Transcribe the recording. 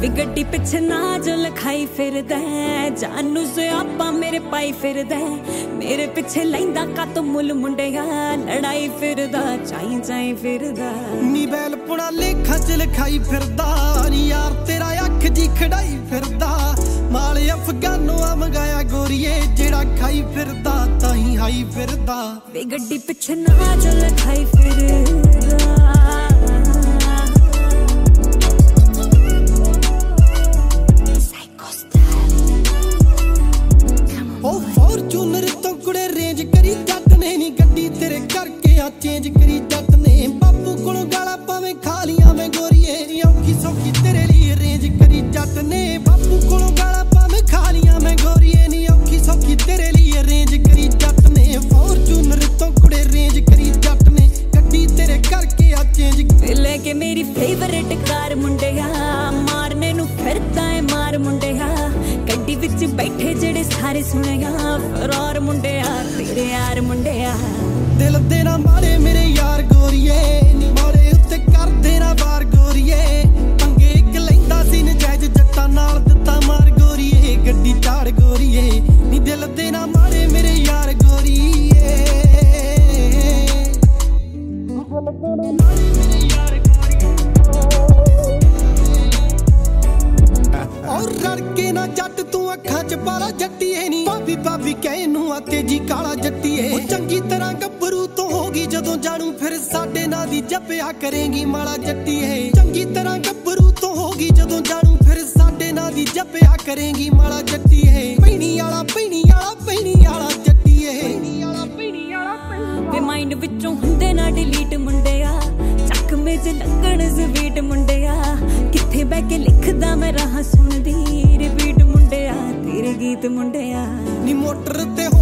वे गड्डी पिछे ना जो लखाई फिर दे, जानू जो आपा मेरे पाई फिर दे, मेरे पिछे लाइंदा का तो मुल मुंडिया लड़ाई फिर दा चाई चाई फिर दा। नी बैल पुणा लेखा च लिखाई फिर दा, नी यार तेरा अख जी खड़ाई फिर दा, माले अफगानों मंगाया गोरिए जेड़ा खाई फिर दा ताही हाई फिर दा। वे गड्डी पिछे ना जो लखाई फिर दा। चेंज करी जट ने बापू कोलों गाला पावे खालियां में गोरीए, औखी सौखी तेरे लिए रेंज करी जट ने बापू कोलों गाला पावे खालियां में गोरीए, नी औखी सौखी तेरे लिए रेंज करी जट ने, फॉर्चूनर तो कुड़े रेंज करी जट ने, गड्डी तेरे करके आ चेंज। लेके मेरी फेवरेट कार मुंडिया मारने नु फिरदा है मार मुंडिया, गड्डी विच बैठे जेड़े सारे सुनिया फरार मुंडिया तेरे यार मुंडिया। दिल देना मारे मेरे यार गोरिए, नी मारे उत्ते कर देना बार गोरिए, पंगे इक लैंदा सी नजायज जट्टा नाल दिता मार गोरिए गड्डी चाड़ गोरिए, नी दिल देना मारे मेरे यार गोरिए, दिल देना मारे मेरे यार गोरिए। और रड़के ना जट तू अखा च पाला जट्टिए, नी भाभी भाभी कहनू आ तेजी काला जट्टिए, चंगी तरह जदों जानू फिर साडे ना दी जपिया करेंगी माड़ा जट्टी है, चंगी तरह गब्बरू तो होगी जदों जानू फिर साडे ना दी जपिया करेंगी माड़ा जट्टी है, पैनी आला पैनी आला पैनी आला जट्टी है। वे माइंड विचों हुंदे ना डिलीट मुंडिया, चक में च लगण स्वीट मुंडिया, किथे बैठ के लिखदा मैं राह सुनदी रिपीट मुंडिया तेरे गीत मुंडिया। नी मोटर ते